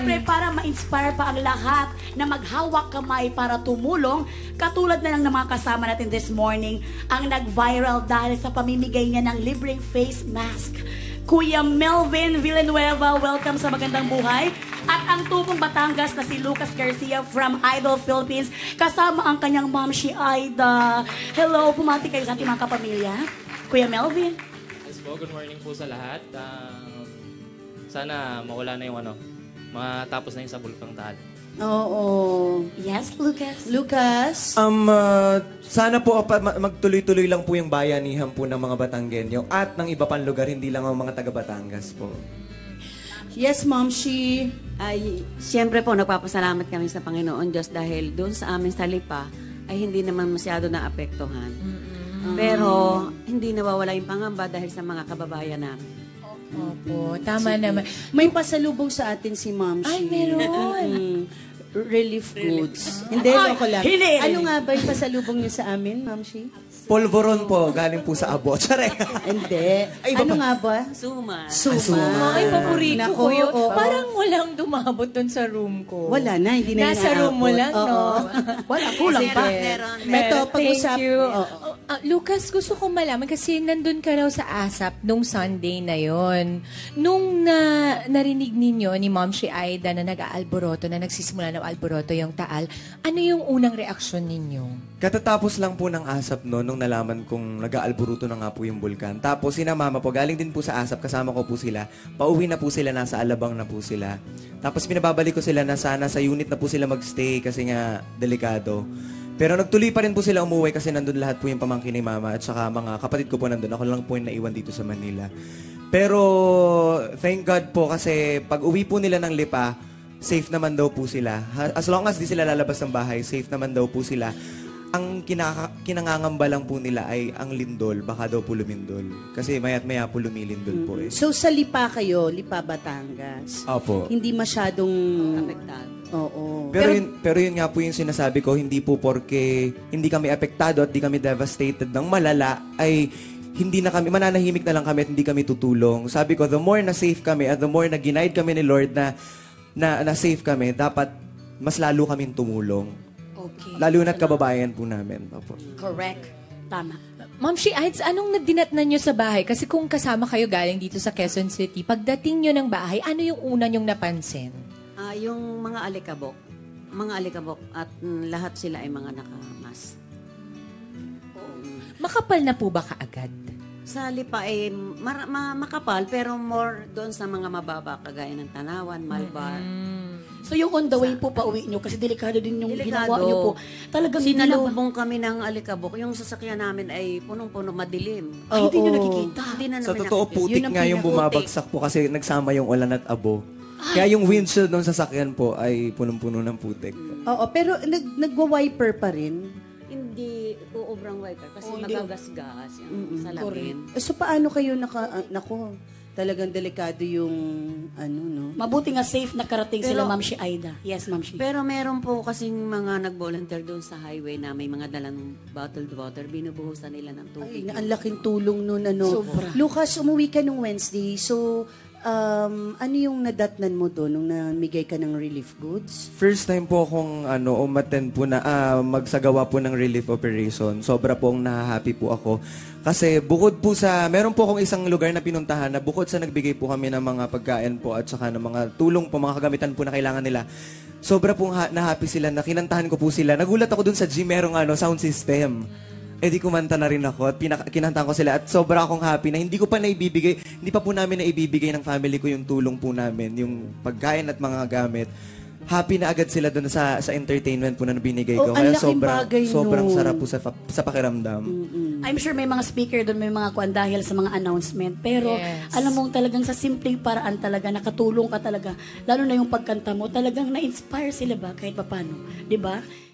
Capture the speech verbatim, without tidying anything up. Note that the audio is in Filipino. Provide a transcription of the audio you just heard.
Siyempre, para ma-inspire pa ang lahat na maghawak kamay para tumulong, katulad na lang ng mga kasama natin this morning, ang nag-viral dahil sa pamimigay niya ng libreng face mask. Kuya Melvin Villanueva, welcome sa Magandang Buhay. At ang tupong Batangas na si Lucas Garcia from Idol Philippines, kasama ang kanyang mom, si Aida. Hello, pumati kayo sa ating mga kapamilya. Kuya Melvin. Yes po, good morning po sa lahat. Um, sana mawala na yung ano, matapos na yung sa bulkang Taal. Oo. Yes, Lucas. Lucas? Um, uh, sana po magtuloy-tuloy lang po yung bayanihan po ng mga Batanggenyo at ng iba pang lugar, hindi lang ang mga taga-Batangas po. Yes, Ma'am Shi. Ay, siyempre po, nagpapasalamat kami sa Panginoon Diyos dahil doon sa amin sa Lipa ay hindi naman masyado naapektuhan. Mm-hmm. Pero, hindi nawawala yung pangamba dahil sa mga kababayan namin. Opo, tama Sige. naman. May pasalubong sa atin si Ma'am Shi. Ay, meron. Mm, relief goods. Relief. Hindi, ako lang. Hili. Ano nga ba yung pasalubong niyo sa amin, Ma'am Shi? Polvoron po, galing po sa abo. Tsare. Hindi. Ay, ano nga ba? Suma. Suma. Suma. Ay, paborito Naku, ko yun. Oh, parang walang dumabot dun sa room ko. Wala na, hindi na Nasa room mo lang, oh, no? Wala, kulang pa. Meron, pag-usap. Thank you. Oh, oh. Uh, Lucas, gusto ko malaman kasi nandun ka raw sa ASAP nung Sunday na yon. Nung na, narinig ninyo ni Ma'am Shi Aida na nag-aalboroto, na nagsisimula ng alboroto yung Taal, ano yung unang reaksyon ninyo? Katatapos lang po ng ASAP no, nung nalaman kong nag-aalburuto na nga po yung bulkan. Tapos sina mama po, galing din po sa ASAP, kasama ko po sila. Pauwi na po sila, nasa Alabang na po sila. Tapos pinababalik ko sila na sana sa unit na po sila magstay kasi nga delikado. Pero nagtuloy pa rin po sila umuwi kasi nandun lahat po yung pamangkin ni mama at saka mga kapatid ko po nandun. Ako lang po yung naiwan dito sa Manila. Pero thank God po kasi pag uwi po nila ng Lipa, safe naman daw po sila. As long as di sila lalabas ng bahay, safe naman daw po sila. Ang kinaka, kinangangamba lang po nila ay ang lindol, baka daw po lumindol. Kasi maya't maya po lumilindol po eh. So sa Lipa kayo, Lipa, Batangas. Opo. Hindi masyadong apektado. Oo. Pero, pero, yun, pero yun nga po yung sinasabi ko, hindi po porke hindi kami apektado at hindi kami devastated ng malala ay hindi na kami, mananahimik na lang kami at hindi kami tutulong. Sabi ko, the more na safe kami at the more na ginaid kami ni Lord na, na, na safe kami, dapat mas lalo kaming tumulong. Okay. Lalo na't kababayan po namin. Opo. Correct. Tama. Ma'am Shi Aids, anong nadinatnan nyo sa bahay? Kasi kung kasama kayo galing dito sa Quezon City, pagdating nyo ng bahay, ano yung una nyong napansin? Uh, yung mga alikabok. Mga alikabok at mm, lahat sila ay mga nakamas. Um, makapal na po ba kaagad? Sa Lipa ay ma ma makapal pero more doon sa mga mababa kagaya ng Tanawan, Malbar. Mm-hmm. So yung on the way sa, po pauwi nyo kasi delikado din yung delikado. Ginawa nyo po. Talagang sinalubong kami ng alikabok. Yung sasakyan namin ay punong-puno, madilim. Ay, oh, hindi oh. nyo nakikita. Hindi na sa totoo, nakikita. Putik yun nga yung bumabagsak po kasi nagsama yung ulan at abo. Kaya yung windshield ng sasakyan po ay punong-puno ng putik. Oo, pero nag nagwa-wiper pa rin. Hindi, uubrang wiper kasi oh, magagasgas yung mm -mm, salamin. So paano kayo naka, uh, nako, talagang delikado yung ano, no? Mabuti nga safe nakarating pero, sila, Ma'am Shi Aida. Yes, Ma'am Shi. Pero meron po kasing mga nag-volunteer doon sa highway na may mga dalang bottled water, binubuhusan nila ng tubig. Ay, ang laking tulong nun, ano. Sobra. Lucas, umuwi ka nung Wednesday, so... Um, ano yung nadatnan mo doon nung namigay ka ng relief goods? First time po akong ano, umattend po na ah, magsagawa po ng relief operation. Sobra pong nahahappy po ako. Kasi bukod po sa, meron po akong isang lugar na pinuntahan na bukod sa nagbigay po kami ng mga pagkain po at saka ng mga tulong po, mga kagamitan po na kailangan nila, sobra pong na-happy sila, na kinantahan ko po sila. Nagulat ako doon sa gym, merong ano, sound system. Eh di kumanta na rin ako at kinantaan ko sila at sobra akong happy na hindi ko pa naibibigay, hindi pa po namin naibibigay ng family ko yung tulong po namin, yung pagkain at mga gamit. Happy na agad sila doon sa, sa entertainment po na binigay ko. Oh, kaya sobrang, sobrang sarap po sa, sa pakiramdam. Mm-hmm. I'm sure may mga speaker doon, may mga kuan dahil sa mga announcement. Pero yes, alam mong talagang sa simpleng paraan talaga, nakatulong ka talaga. Lalo na yung pagkanta mo, talagang na-inspire sila ba kahit papano, di ba?